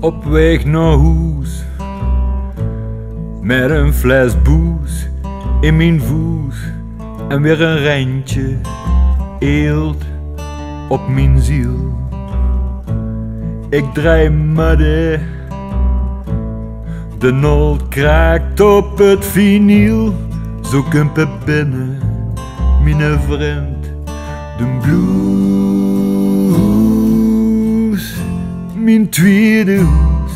op weg naar huis, met een fles boes in mijn voes en weer een rijntje eelt op mijn ziel. Ik draai madde, de noot kraakt op het vinyl. Zo komt het binnen, mijn vriend, de blues, mijn tweede hoes.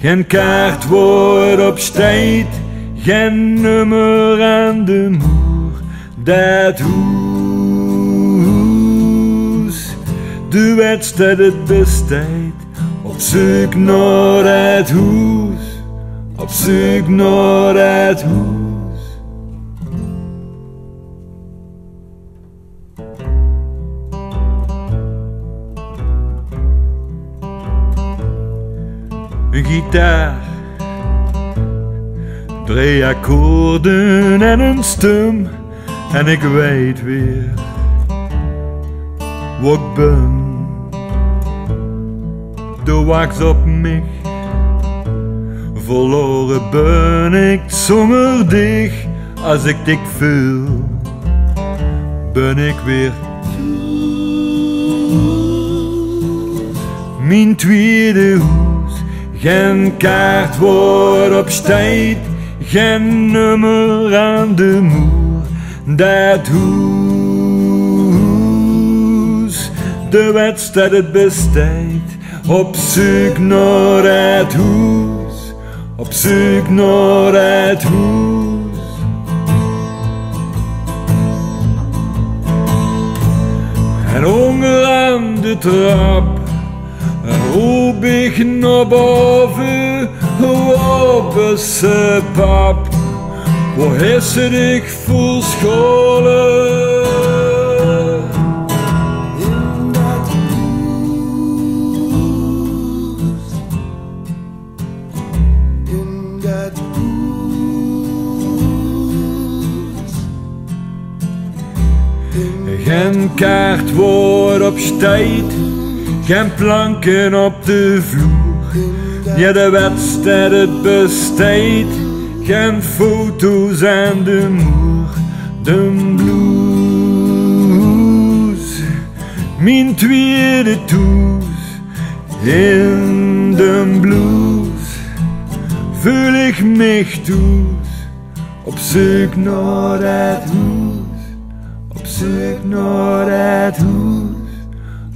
Geen kaart wordt op tijd, geen nummer aan de muur. Dat hoes, de wedstrijd het bestijd. Op zoek naar het hoes, op zoek naar het hoes. Een gitaar, drie akkoorden en een stem, en ik weet weer wat ik ben. De wacht op mij, verloren ben ik zonder dich. Als ik dich voel, ben ik weer mijn tweede hoes. Geen kaart wordt op tijd, geen nummer aan de muur. Dat hoes, de wedstrijd het bestrijdt. Op zoek naar het hoes, op zoek naar het hoes. En honger aan de trap, hoe ik naar boven, op ze pap, waar is het ik voor scholen? In dat hoes, in dat hoes. Geen kaart wordt op tijd, geen planken op de vloer. Ja, de wedstrijd het besteedt. Geen foto's aan de muur. De blues, mijn tweede toes. In de blues voel ik mich toes. Op zoek naar het hoes, op zoek naar het hoes.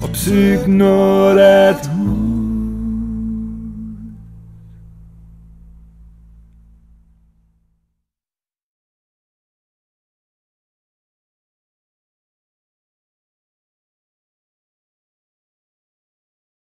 Op zoek naar het hoes.